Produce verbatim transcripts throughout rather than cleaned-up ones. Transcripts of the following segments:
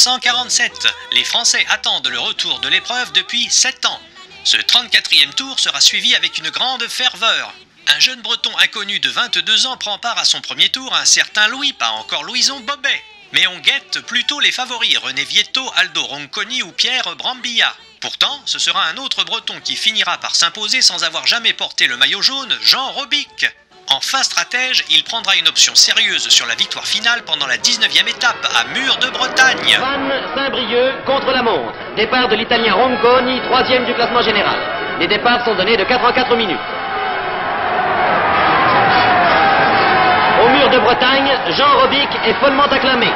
mille neuf cent quarante-sept. Les Français attendent le retour de l'épreuve depuis sept ans. Ce trente-quatrième tour sera suivi avec une grande ferveur. Un jeune breton inconnu de vingt-deux ans prend part à son premier tour, un certain Louis, pas encore Louison Bobet. Mais on guette plutôt les favoris, René Vietto, Aldo Ronconi ou Pierre Brambilla. Pourtant, ce sera un autre breton qui finira par s'imposer sans avoir jamais porté le maillot jaune, Jean Robic. En fin stratège, il prendra une option sérieuse sur la victoire finale pendant la dix-neuvième étape à Mur de Bretagne. Van Saint-Brieuc contre la montre. Départ de l'italien Ronconi, troisième du classement général. Les départs sont donnés de quatre en quatre minutes. Au Mur de Bretagne, Jean Robic est follement acclamé.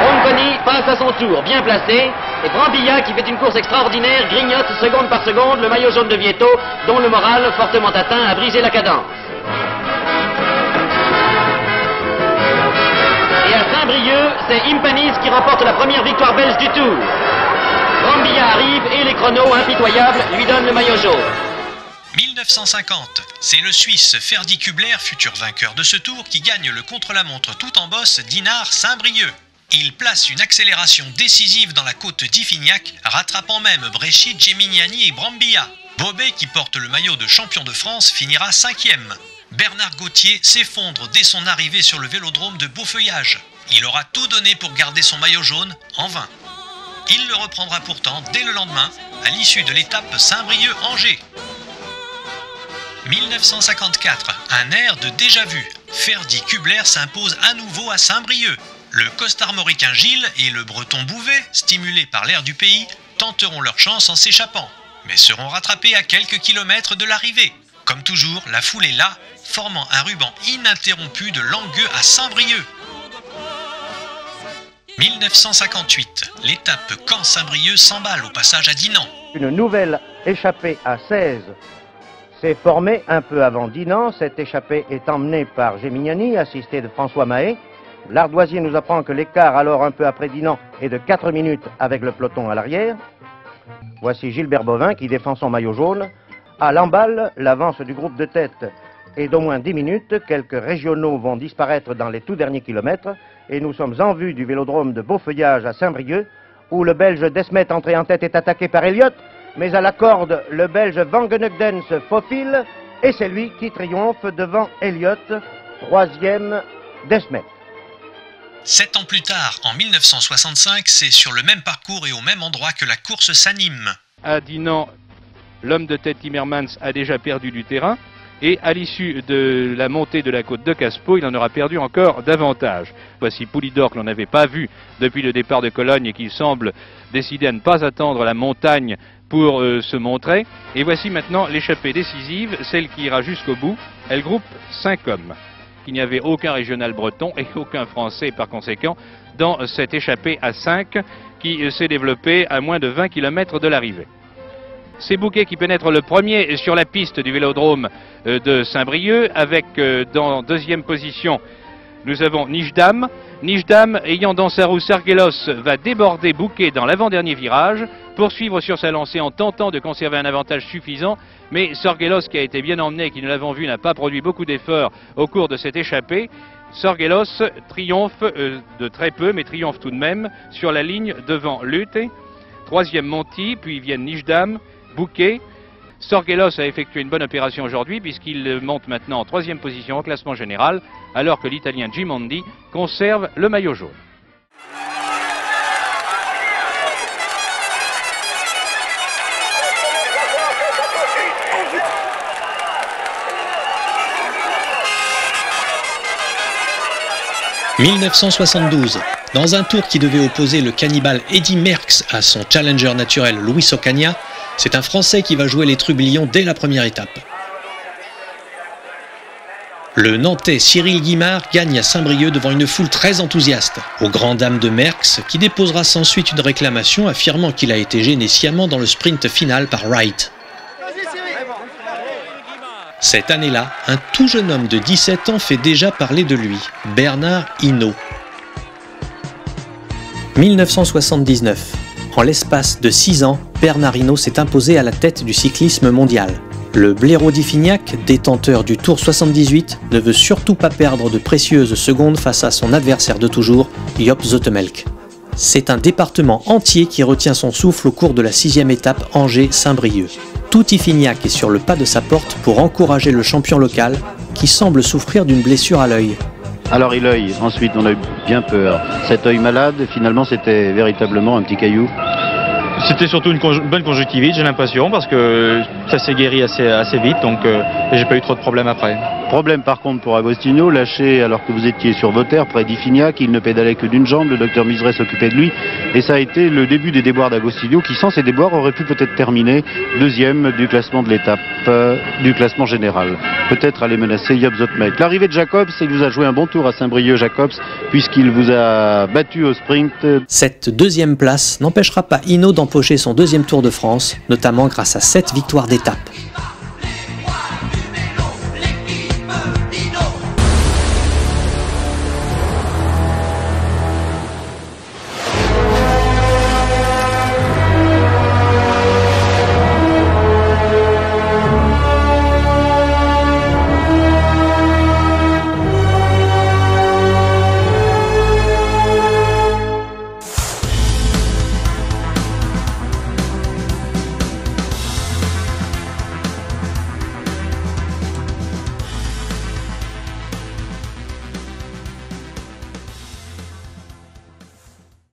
Ronconi passe à son tour, bien placé. Et Brambilla, qui fait une course extraordinaire, grignote seconde par seconde le maillot jaune de Vietto, dont le moral, fortement atteint, a brisé la cadence. Et à Saint-Brieuc, c'est Impanis qui remporte la première victoire belge du tour. Brambilla arrive et les chronos, impitoyables, lui donnent le maillot jaune. mille neuf cent cinquante, c'est le Suisse Ferdi Kubler, futur vainqueur de ce tour, qui gagne le contre-la-montre tout en bosse Dinard Saint-Brieuc. Il place une accélération décisive dans la côte d'Yffiniac, rattrapant même Bresci, Gemignani et Brambilla. Bouvet, qui porte le maillot de champion de France, finira cinquième. Bernard Gauthier s'effondre dès son arrivée sur le vélodrome de Beaufeuillage. Il aura tout donné pour garder son maillot jaune, en vain. Il le reprendra pourtant dès le lendemain, à l'issue de l'étape Saint-Brieuc-Angers. mille neuf cent cinquante-quatre, un air de déjà-vu. Ferdi Kubler s'impose à nouveau à Saint-Brieuc. Le costarmoricain Gilles et le breton Bouvet, stimulés par l'air du pays, tenteront leur chance en s'échappant, mais seront rattrapés à quelques kilomètres de l'arrivée. Comme toujours, la foule est là, formant un ruban ininterrompu de Langueux à Saint-Brieuc. mille neuf cent cinquante-huit, l'étape Caen-Saint-Brieuc s'emballe au passage à Dinant. Une nouvelle échappée à seize. C'est formé un peu avant Dinant, cette échappée est emmenée par Gemignani, assisté de François Mahé. L'ardoisier nous apprend que l'écart, alors un peu après Dinant, est de quatre minutes avec le peloton à l'arrière. Voici Gilbert Bovin qui défend son maillot jaune. À l'emballe, l'avance du groupe de tête est d'au moins dix minutes. Quelques régionaux vont disparaître dans les tout derniers kilomètres. Et nous sommes en vue du vélodrome de Beaufeuillage à Saint-Brieuc, où le Belge Desmet, entré en tête, est attaqué par Elliott. Mais à la corde, le Belge Vangenugden se faufile et c'est lui qui triomphe devant Elliott, troisième Desmet. Sept ans plus tard, en mille neuf cent soixante-cinq, c'est sur le même parcours et au même endroit que la course s'anime. À Dinant, l'homme de tête Timmermans a déjà perdu du terrain et à l'issue de la montée de la côte de Caspo, il en aura perdu encore davantage. Voici Poulidor que l'on n'avait pas vu depuis le départ de Cologne et qui semble décidé à ne pas attendre la montagne pour euh, se montrer. Et voici maintenant l'échappée décisive, celle qui ira jusqu'au bout. Elle groupe cinq hommes. Il n'y avait aucun régional breton et aucun français par conséquent dans cette échappée à cinq qui s'est développée à moins de vingt kilomètres de l'arrivée. C'est Bouquet qui pénètre le premier sur la piste du vélodrome euh, de Saint-Brieuc avec euh, dans deuxième position nous avons Nijdam. Nijdam, ayant dans sa roue Sorgeloos, va déborder Bouquet dans l'avant-dernier virage, poursuivre sur sa lancée en tentant de conserver un avantage suffisant, mais Sorgeloos, qui a été bien emmené et qui, nous l'avons vu, n'a pas produit beaucoup d'efforts au cours de cette échappée, Sorgeloos triomphe euh, de très peu, mais triomphe tout de même sur la ligne devant Lutte. Troisième Monti, puis viennent Nijdam, Bouquet. Sorgeloos a effectué une bonne opération aujourd'hui puisqu'il monte maintenant en troisième position au classement général alors que l'Italien Gimondi conserve le maillot jaune. mille neuf cent soixante-douze. Dans un tour qui devait opposer le cannibale Eddie Merckx à son challenger naturel Louis Socagna, c'est un Français qui va jouer les trublions dès la première étape. Le Nantais Cyril Guimard gagne à Saint-Brieuc devant une foule très enthousiaste, aux grandes dames de Merckx, qui déposera sans suite une réclamation affirmant qu'il a été gêné sciemment dans le sprint final par Wright. Cette année-là, un tout jeune homme de dix-sept ans fait déjà parler de lui, Bernard Hinault. mille neuf cent soixante-dix-neuf. En l'espace de six ans, Bernard Hinault s'est imposé à la tête du cyclisme mondial. Le blaireau d'Yffiniac, détenteur du Tour soixante-dix-huit, ne veut surtout pas perdre de précieuses secondes face à son adversaire de toujours, Joop Zoetemelk. C'est un département entier qui retient son souffle au cours de la sixième étape Angers-Saint-Brieuc. Tout Yffiniac est sur le pas de sa porte pour encourager le champion local qui semble souffrir d'une blessure à l'œil. Alors il œille, ensuite on a eu bien peur. Cet œil malade, finalement c'était véritablement un petit caillou. C'était surtout une conj bonne conjonctivite, j'ai l'impression, parce que ça s'est guéri assez, assez vite, donc euh, j'ai pas eu trop de problèmes après. Problème par contre pour Agostino, lâché alors que vous étiez sur vos terres, près d'Yffiniac, il ne pédalait que d'une jambe, le docteur Miserey s'occupait de lui, et ça a été le début des déboires d'Agostino, qui sans ces déboires aurait pu peut-être terminer deuxième du classement de l'étape, euh, du classement général. Peut-être aller menacer Joop Zoetemelk. L'arrivée de Jacobs, il vous a joué un bon tour à Saint-Brieuc, Jacobs, puisqu'il vous a battu au sprint. Cette deuxième place n'empêchera pas Hinault d'empocher son deuxième Tour de France, notamment grâce à sept victoires d'étape.